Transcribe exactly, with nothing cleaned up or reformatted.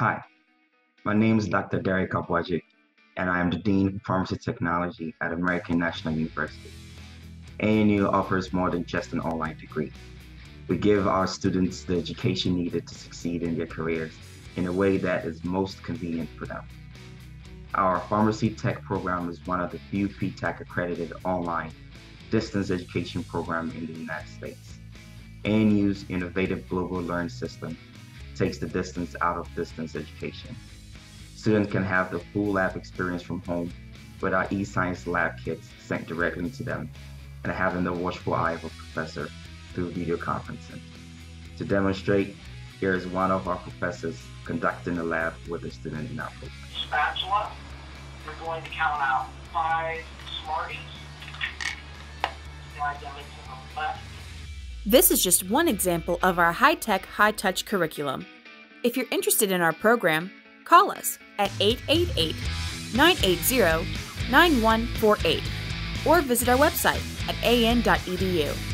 Hi, my name is Doctor Derek Abwajic, and I am the Dean of Pharmacy Technology at American National University. A N U offers more than just an online degree. We give our students the education needed to succeed in their careers in a way that is most convenient for them. Our pharmacy tech program is one of the few P T A C accredited online distance education program in the United States. A N U's innovative global learn system takes the distance out of distance education. Students can have the full lab experience from home with our e-science lab kits sent directly to them and having the watchful eye of a professor through video conferencing. To demonstrate, here is one of our professors conducting the lab with a student in our program. Spatula, we're going to count out five Smarties. Slide them into the left. This is just one example of our high-tech, high-touch curriculum. If you're interested in our program, call us at eight eight eight, nine eight zero, nine one four eight or visit our website at A N dot E D U.